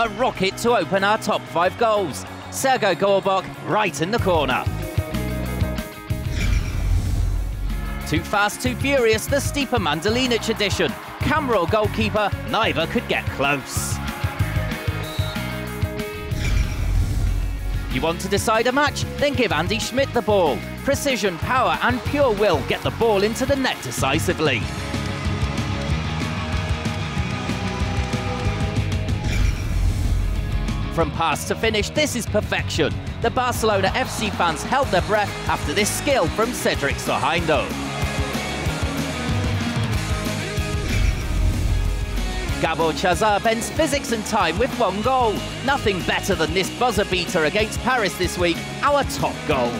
a rocket to open our top five goals. Sergo Gorbok right in the corner. Too fast, too furious, the steeper Mandalinic edition. Camera or goalkeeper, neither could get close. You want to decide a match? Then give Andy Schmidt the ball. Precision, power and pure will get the ball into the net decisively. From pass to finish, this is perfection. The Barcelona FC fans held their breath after this skill from Cedric Sorhaindo. Csaszar bends physics and time with one goal. Nothing better than this buzzer beater against Paris this week, our top goal.